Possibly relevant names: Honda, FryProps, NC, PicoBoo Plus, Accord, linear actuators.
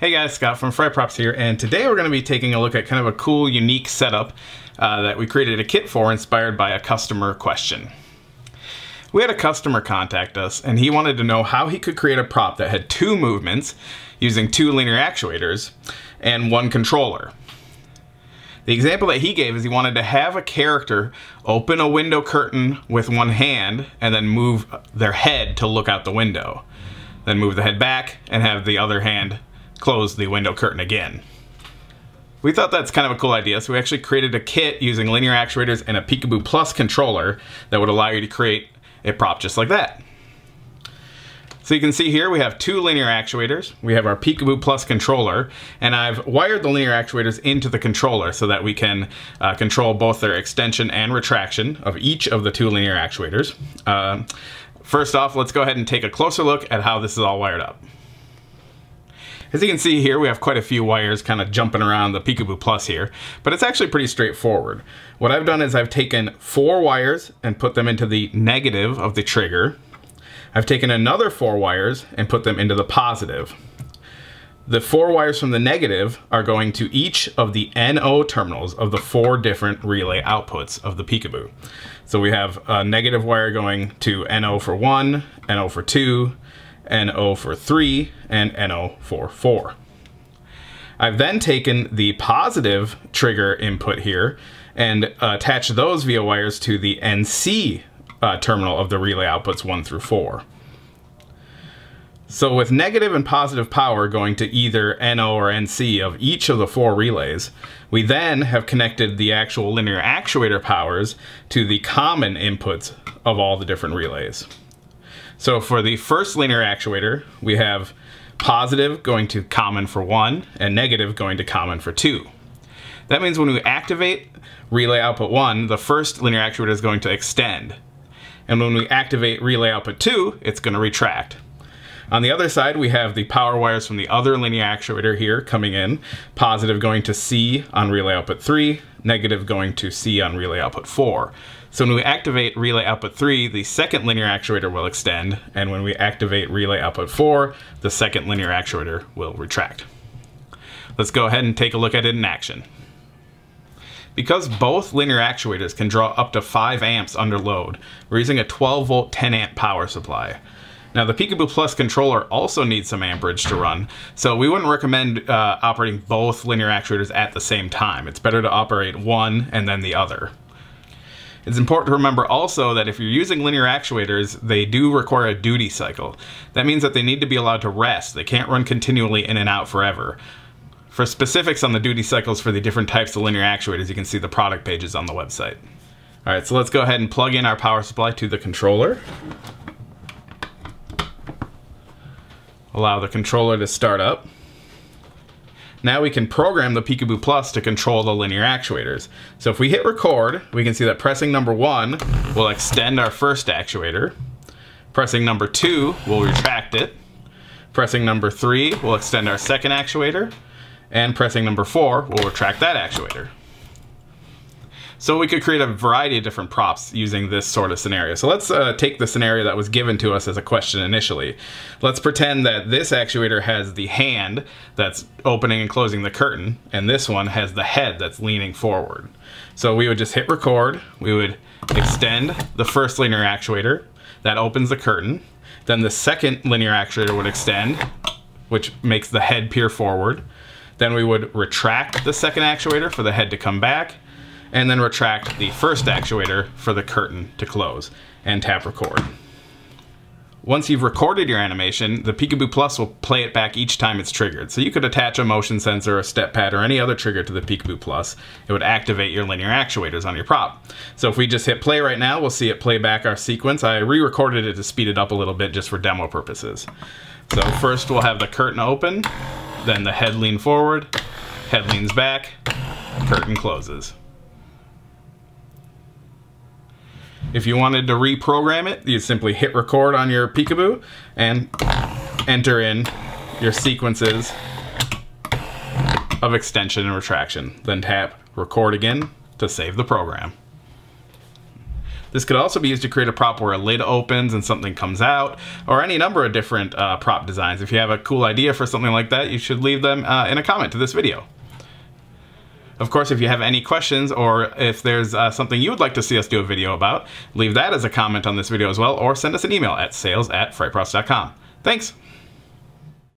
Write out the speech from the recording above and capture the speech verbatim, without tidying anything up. Hey guys, Scott from FryProps here, and today we're going to be taking a look at kind of a cool, unique setup uh, that we created a kit for inspired by a customer question. We had a customer contact us, and he wanted to know how he could create a prop that had two movements using two linear actuators and one controller. The example that he gave is he wanted to have a character open a window curtain with one hand and then move their head to look out the window. Then move the head back and have the other hand close the window curtain again. We thought that's kind of a cool idea, so we actually created a kit using linear actuators and a PicoBoo Plus controller that would allow you to create a prop just like that. So you can see here we have two linear actuators, we have our PicoBoo Plus controller, and I've wired the linear actuators into the controller so that we can uh, control both their extension and retraction of each of the two linear actuators. Uh, first off, let's go ahead and take a closer look at how this is all wired up. As you can see here, we have quite a few wires kind of jumping around the PicoBoo Plus here, but it's actually pretty straightforward. What I've done is I've taken four wires and put them into the negative of the trigger. I've taken another four wires and put them into the positive. The four wires from the negative are going to each of the N O terminals of the four different relay outputs of the PicoBoo. So we have a negative wire going to N O for one, N O for two, N O for three, and N O for four. I've then taken the positive trigger input here and uh, attached those via wires to the N C uh, terminal of the relay outputs one through four. So with negative and positive power going to either N O or N C of each of the four relays, we then have connected the actual linear actuator powers to the common inputs of all the different relays. So for the first linear actuator, we have positive going to common for one and negative going to common for two. That means when we activate relay output one, the first linear actuator is going to extend. And when we activate relay output two, it's going to retract. On the other side, we have the power wires from the other linear actuator here coming in. Positive going to C on relay output three, negative going to C on relay output four. So when we activate relay output three, the second linear actuator will extend, and when we activate relay output four, the second linear actuator will retract. Let's go ahead and take a look at it in action. Because both linear actuators can draw up to five amps under load, we're using a twelve volt ten amp power supply. Now the PicoBoo Plus controller also needs some amperage to run, so we wouldn't recommend uh, operating both linear actuators at the same time. It's better to operate one and then the other. It's important to remember also that if you're using linear actuators, they do require a duty cycle. That means that they need to be allowed to rest. They can't run continually in and out forever. For specifics on the duty cycles for the different types of linear actuators, you can see the product pages on the website. All right, so let's go ahead and plug in our power supply to the controller. Allow the controller to start up. Now we can program the PicoBoo Plus to control the linear actuators. So if we hit record, we can see that pressing number one will extend our first actuator. Pressing number two will retract it. Pressing number three will extend our second actuator. And pressing number four will retract that actuator. So we could create a variety of different props using this sort of scenario. So let's uh, take the scenario that was given to us as a question initially. Let's pretend that this actuator has the hand that's opening and closing the curtain, and this one has the head that's leaning forward. So we would just hit record, we would extend the first linear actuator, that opens the curtain, then the second linear actuator would extend, which makes the head peer forward. Then we would retract the second actuator for the head to come back, and then retract the first actuator for the curtain to close, and tap record. Once you've recorded your animation, the PicoBoo Plus will play it back each time it's triggered. So you could attach a motion sensor, a step pad, or any other trigger to the PicoBoo Plus. It would activate your linear actuators on your prop. So if we just hit play right now, we'll see it play back our sequence. I re-recorded it to speed it up a little bit just for demo purposes. So first we'll have the curtain open, then the head lean forward, head leans back, curtain closes. If you wanted to reprogram it, you simply hit record on your PicoBoo and enter in your sequences of extension and retraction. Then tap record again to save the program. This could also be used to create a prop where a lid opens and something comes out, or any number of different uh, prop designs. If you have a cool idea for something like that, you should leave them uh, in a comment to this video. Of course, if you have any questions or if there's uh, something you would like to see us do a video about, leave that as a comment on this video as well, or send us an email at sales at fryprops dot com. Thanks!